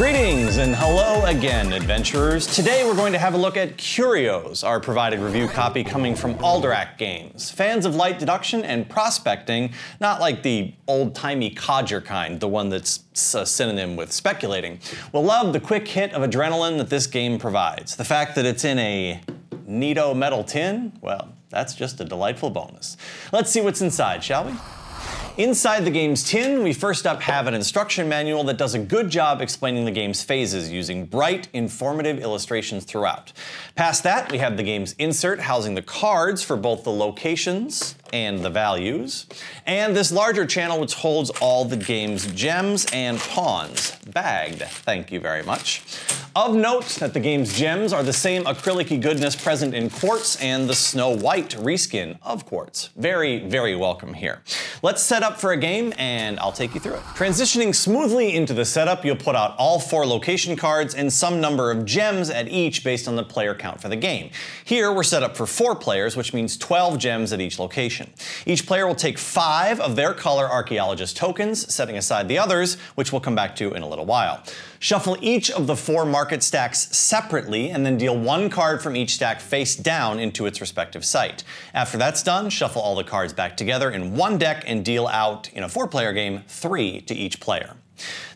Greetings and hello again, adventurers. Today we're going to have a look at Curios, our provided review copy coming from Alderac Games. Fans of light deduction and prospecting, not like the old-timey codger kind, the one that's a synonym with speculating, will love the quick hit of adrenaline that this game provides. The fact that it's in a neato metal tin, well, that's just a delightful bonus. Let's see what's inside, shall we? Inside the game's tin, we first up have an instruction manual that does a good job explaining the game's phases using bright, informative illustrations throughout. Past that, we have the game's insert housing the cards for both the locations and the values, and this larger channel which holds all the game's gems and pawns, bagged, thank you very much. Of note that the game's gems are the same acrylic-y goodness present in Quartz and the Snow White reskin of Quartz. Very, very welcome here. Let's set up for a game and I'll take you through it. Transitioning smoothly into the setup, you'll put out all four location cards and some number of gems at each based on the player count for the game. Here we're set up for 4 players, which means 12 gems at each location. Each player will take 5 of their color archaeologist tokens, setting aside the others, which we'll come back to in a little while. Shuffle each of the 4 market stacks separately, and then deal 1 card from each stack face down into its respective site. After that's done, shuffle all the cards back together in 1 deck and deal out, in a 4-player game, 3 to each player.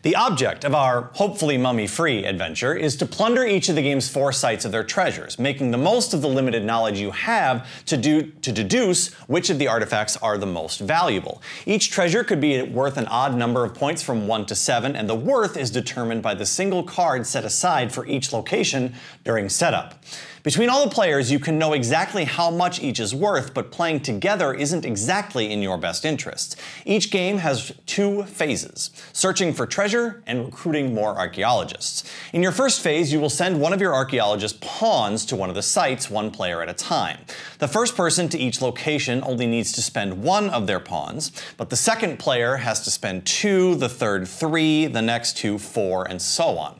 The object of our hopefully mummy-free adventure is to plunder each of the game's 4 sites of their treasures, making the most of the limited knowledge you have to deduce which of the artifacts are the most valuable. Each treasure could be worth an odd number of points from 1 to 7, and the worth is determined by the single card set aside for each location during setup. Between all the players, you can know exactly how much each is worth, but playing together isn't exactly in your best interests. Each game has 2 phases, searching for treasure and recruiting more archaeologists. In your first phase, you will send one of your archaeologist pawns to one of the sites, 1 player at a time. The first person to each location only needs to spend 1 of their pawns, but the second player has to spend 2, the third 3, the next 2, 4, and so on.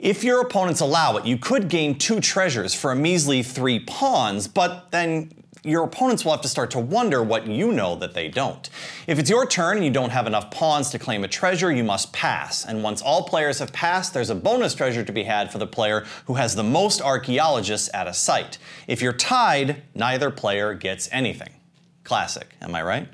If your opponents allow it, you could gain 2 treasures for a measly 3 pawns, but then your opponents will have to start to wonder what you know that they don't. If it's your turn and you don't have enough pawns to claim a treasure, you must pass, and once all players have passed, there's a bonus treasure to be had for the player who has the most archaeologists at a site. If you're tied, neither player gets anything. Classic, am I right?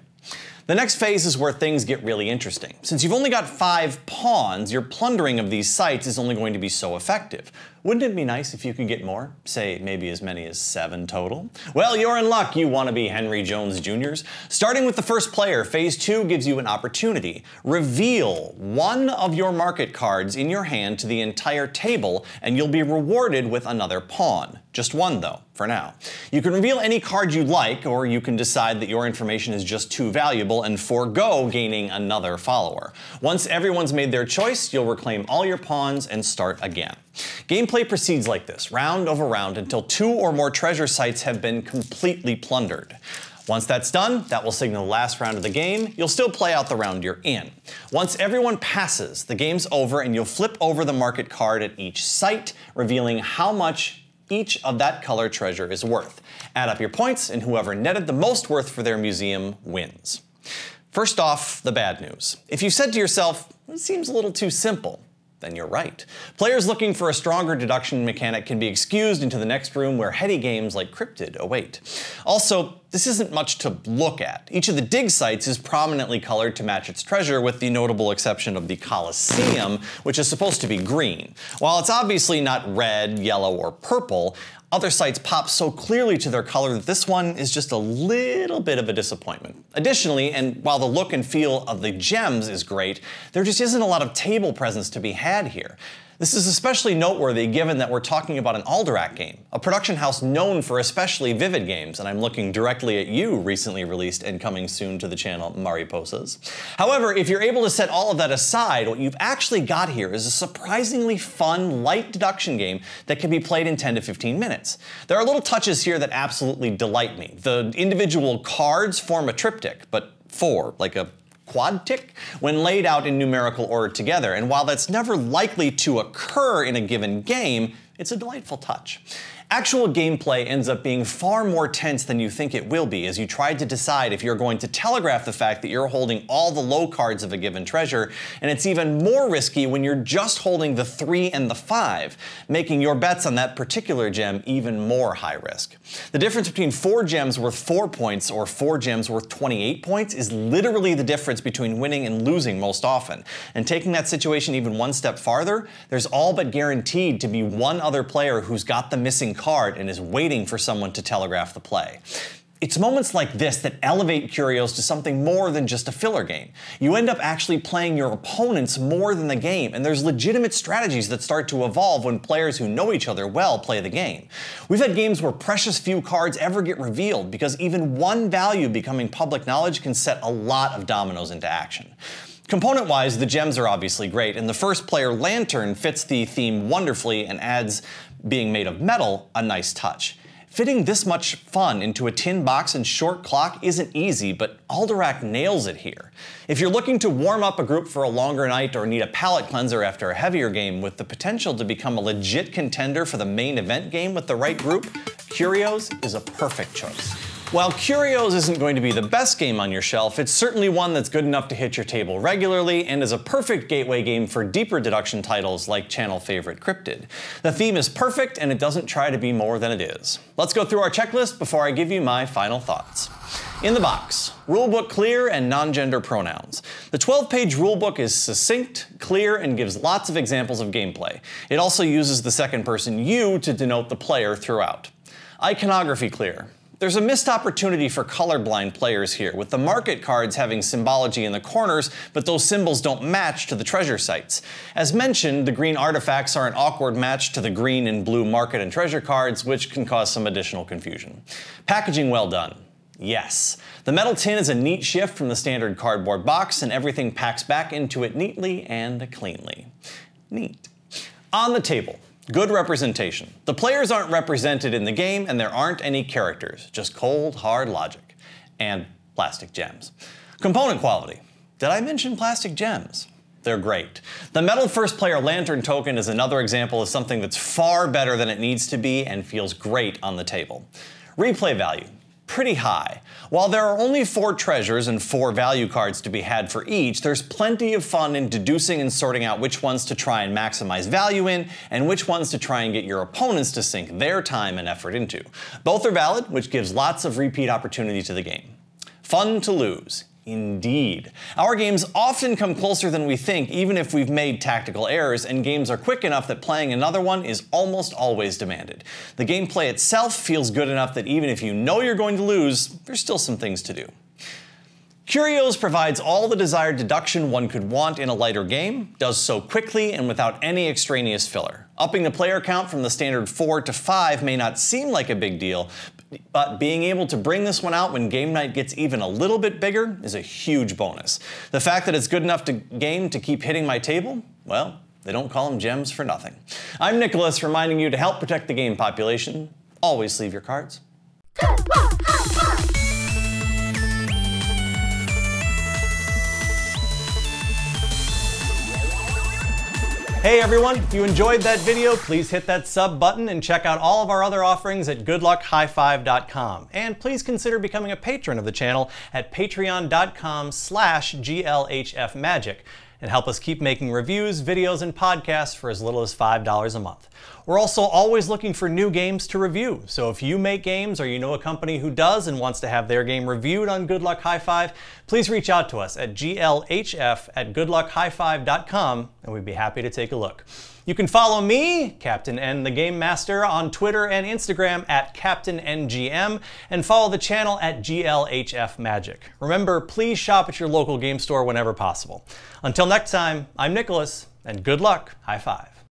The next phase is where things get really interesting. Since you've only got 5 pawns, your plundering of these sites is only going to be so effective. Wouldn't it be nice if you could get more? Say, maybe as many as 7 total? Well, you're in luck, you want to be Henry Jones Jr. Starting with the first player, phase 2 gives you an opportunity. Reveal 1 of your market cards in your hand to the entire table, and you'll be rewarded with another pawn. Just 1, though, for now. You can reveal any card you like, or you can decide that your information is just too valuable and forego gaining another follower. Once everyone's made their choice, you'll reclaim all your pawns and start again. Gameplay proceeds like this, round over round, until 2 or more treasure sites have been completely plundered. Once that's done, that will signal the last round of the game. You'll still play out the round you're in. Once everyone passes, the game's over and you'll flip over the market card at each site, revealing how much each of that color treasure is worth. Add up your points, and whoever netted the most worth for their museum wins. First off, the bad news. If you said to yourself, it seems a little too simple, then you're right. Players looking for a stronger deduction mechanic can be excused into the next room where heady games like Cryptid await. Also, this isn't much to look at. Each of the dig sites is prominently colored to match its treasure, with the notable exception of the Colosseum, which is supposed to be green. While it's obviously not red, yellow, or purple, other sites pop so clearly to their color that this one is just a little bit of a disappointment. Additionally, and while the look and feel of the gems is great, there just isn't a lot of table presence to be had here. This is especially noteworthy given that we're talking about an Alderac game, a production house known for especially vivid games, and I'm looking directly at you, recently released and coming soon to the channel, Mariposas. However, if you're able to set all of that aside, what you've actually got here is a surprisingly fun, light deduction game that can be played in 10 to 15 minutes. There are little touches here that absolutely delight me. The individual cards form a triptych, but 4, like a quadtic, when laid out in numerical order together, and while that's never likely to occur in a given game, it's a delightful touch. Actual gameplay ends up being far more tense than you think it will be as you try to decide if you're going to telegraph the fact that you're holding all the low cards of a given treasure, and it's even more risky when you're just holding the 3 and the 5, making your bets on that particular gem even more high risk. The difference between 4 gems worth 4 points or 4 gems worth 28 points is literally the difference between winning and losing most often. And taking that situation even one step farther, there's all but guaranteed to be one other player who's got the missing card and is waiting for someone to telegraph the play. It's moments like this that elevate Curios to something more than just a filler game. You end up actually playing your opponents more than the game, and there's legitimate strategies that start to evolve when players who know each other well play the game. We've had games where precious few cards ever get revealed because even one value becoming public knowledge can set a lot of dominoes into action. Component-wise, the gems are obviously great, and the first player lantern fits the theme wonderfully and adds being made of metal a nice touch. Fitting this much fun into a tin box and short clock isn't easy, but Alderac nails it here. If you're looking to warm up a group for a longer night or need a palate cleanser after a heavier game with the potential to become a legit contender for the main event game with the right group, Curios is a perfect choice. While Curios isn't going to be the best game on your shelf, it's certainly one that's good enough to hit your table regularly and is a perfect gateway game for deeper deduction titles like channel favorite Cryptid. The theme is perfect and it doesn't try to be more than it is. Let's go through our checklist before I give you my final thoughts. In the box, rulebook clear and non-gender pronouns. The 12-page rulebook is succinct, clear, and gives lots of examples of gameplay. It also uses the second person you to denote the player throughout. Iconography clear. There's a missed opportunity for colorblind players here, with the market cards having symbology in the corners, but those symbols don't match to the treasure sites. As mentioned, the green artifacts are an awkward match to the green and blue market and treasure cards, which can cause some additional confusion. Packaging well done. Yes. The metal tin is a neat shift from the standard cardboard box, and everything packs back into it neatly and cleanly. Neat. On the table. Good representation. The players aren't represented in the game, and there aren't any characters, just cold, hard logic. And plastic gems. Component quality. Did I mention plastic gems? They're great. The metal first player lantern token is another example of something that's far better than it needs to be and feels great on the table. Replay value. Pretty high. While there are only 4 treasures and 4 value cards to be had for each, there's plenty of fun in deducing and sorting out which ones to try and maximize value in, and which ones to try and get your opponents to sink their time and effort into. Both are valid, which gives lots of repeat opportunity to the game. Fun to lose. Indeed. Our games often come closer than we think, even if we've made tactical errors, and games are quick enough that playing another one is almost always demanded. The gameplay itself feels good enough that even if you know you're going to lose, there's still some things to do. Curios provides all the desired deduction one could want in a lighter game, does so quickly and without any extraneous filler. Upping the player count from the standard 4 to 5 may not seem like a big deal, but being able to bring this one out when game night gets even a little bit bigger is a huge bonus. The fact that it's good enough to game to keep hitting my table? Well, they don't call them gems for nothing. I'm Nicholas, reminding you to help protect the game population. Always sleeve your cards. Hey everyone, if you enjoyed that video, please hit that sub button and check out all of our other offerings at GoodLuckHighFive.com. And please consider becoming a patron of the channel at Patreon.com/GLHFMagic and help us keep making reviews, videos, and podcasts for as little as $5 a month. We're also always looking for new games to review, so if you make games or you know a company who does and wants to have their game reviewed on Good Luck High Five, please reach out to us at glhf@goodluckhighfive.com and we'd be happy to take a look. You can follow me, Captain N the Game Master, on Twitter and Instagram at CaptainNGM, and follow the channel at GLHFMagic. Remember, please shop at your local game store whenever possible. Until next time, I'm Nicholas, and good luck, high five.